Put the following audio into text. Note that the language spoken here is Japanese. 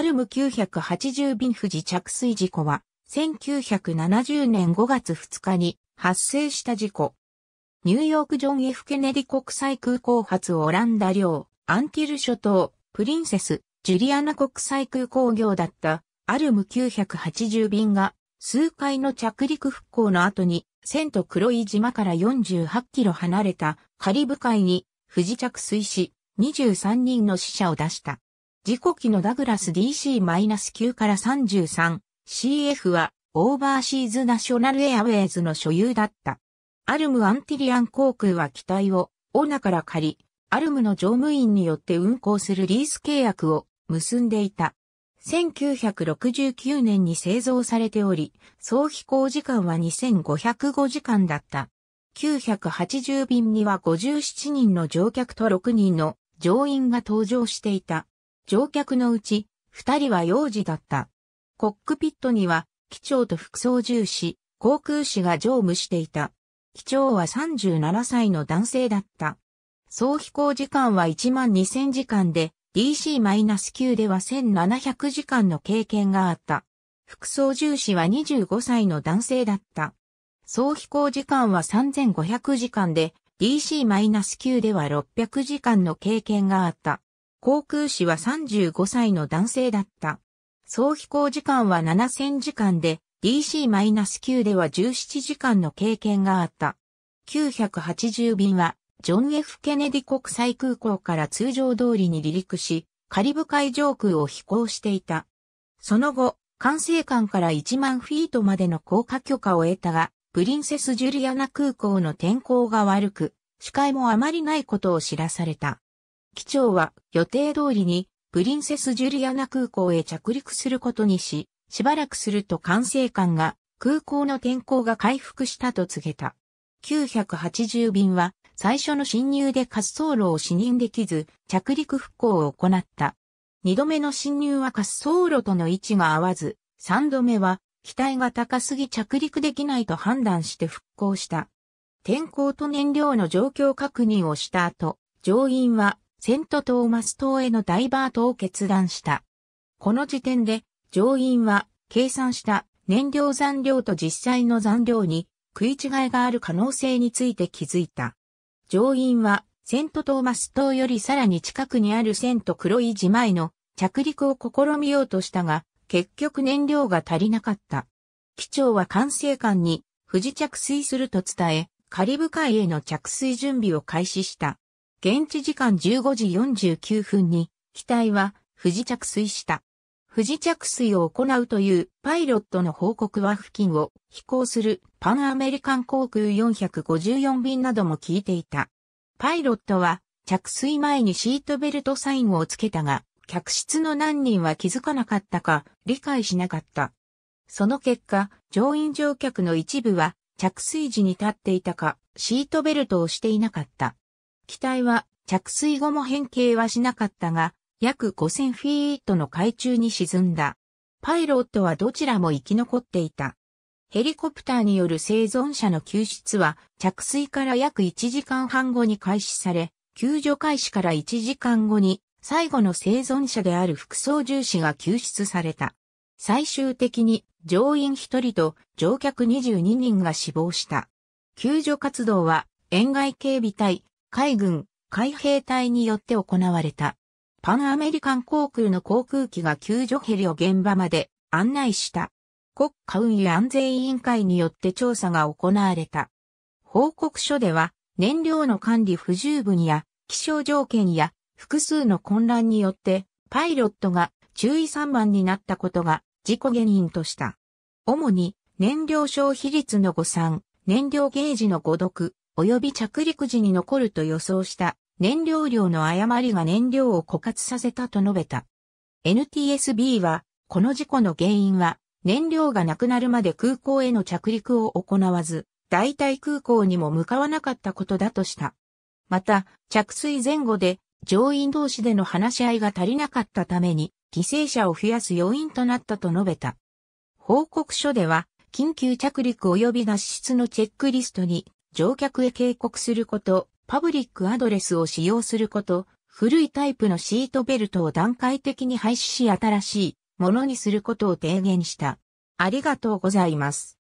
アルム980便富士着水事故は、1970年5月2日に発生した事故。ニューヨークジョン・ F ・ケネディ国際空港発オランダ領、アンティル諸島、プリンセス、ジュリアナ国際空港業だった、アルム980便が、数回の着陸復興の後に、セントクロイ島から48キロ離れたカリブ海に富士着水し、23人の死者を出した。事故機のダグラス DC-9 から 33CF は、オーバーシーズ・ナショナル・エアウェイズの所有だった。アルム・アンティリアン航空は機体を、オナから借り、アルムの乗務員によって運航するリース契約を結んでいた。1969年に製造されており、総飛行時間は2505時間だった。980便には57人の乗客と6人の乗員が搭乗していた。乗客のうち2人は幼児だった。コックピットには機長と副操縦士、航空士が乗務していた。機長は37歳の男性だった。総飛行時間は12000時間で、DC-9 では1700時間の経験があった。副操縦士は25歳の男性だった。総飛行時間は3500時間で、DC-9 では600時間の経験があった。航空士は35歳の男性だった。総飛行時間は7000時間で、DC-9 では17時間の経験があった。980便は、ジョン・ F ・ケネディ国際空港から通常通りに離陸し、カリブ海上空を飛行していた。その後、管制官から1万フィートまでの降下許可を得たが、プリンセス・ジュリアナ空港の天候が悪く、視界もあまりないことを知らされた。機長は予定通りにプリンセス・ジュリアナ空港へ着陸することにし、しばらくすると管制官が空港の天候が回復したと告げた。980便は、最初の侵入で滑走路を視認できず、着陸復興を行った。2度目の侵入は滑走路との位置が合わず、3度目は機体が高すぎ着陸できないと判断して復興した。天候と燃料の状況確認をした後、乗員はセントトーマス島へのダイバートを決断した。この時点で乗員は計算した燃料残量と実際の残量に食い違いがある可能性について気づいた。乗員はセントトーマス島よりさらに近くにあるセントクロイ島への着陸を試みようとしたが、結局燃料が足りなかった。機長は管制官に富士着水すると伝え、カリブ海への着水準備を開始した。現地時間15時49分に機体は富士着水した。富士着水を行うというパイロットの報告は付近を飛行するパンアメリカン航空454便なども聞いていた。パイロットは着水前にシートベルトサインをつけたが、客室の何人は気づかなかったか理解しなかった。その結果、乗員乗客の一部は着水時に立っていたかシートベルトをしていなかった。機体は着水後も変形はしなかったが、約5000フィートの海中に沈んだ。パイロットはどちらも生き残っていた。ヘリコプターによる生存者の救出は着水から約1時間半後に開始され、救助開始から1時間後に最後の生存者である副操縦士が救出された。最終的に乗員1人と乗客22人が死亡した。救助活動は沿岸警備隊、海軍、海兵隊によって行われた。パンアメリカン航空の航空機が救助ヘリを現場まで案内した。国家運輸安全委員会によって調査が行われた。報告書では、燃料の管理不十分や、気象条件や、複数の混乱によって、パイロットが注意散漫になったことが事故原因とした。主に、燃料消費率の誤算、燃料ゲージの誤読、及び着陸時に残ると予想した、燃料量の誤りが燃料を枯渇させたと述べた。NTSB は、この事故の原因は、燃料がなくなるまで空港への着陸を行わず、代替空港にも向かわなかったことだとした。また、着水前後で乗員同士での話し合いが足りなかったために、犠牲者を増やす要因となったと述べた。報告書では、緊急着陸及び脱出のチェックリストに乗客へ警告すること、パブリックアドレスを使用すること、古いタイプのシートベルトを段階的に廃止し新しいものにすることを提言した。ありがとうございます。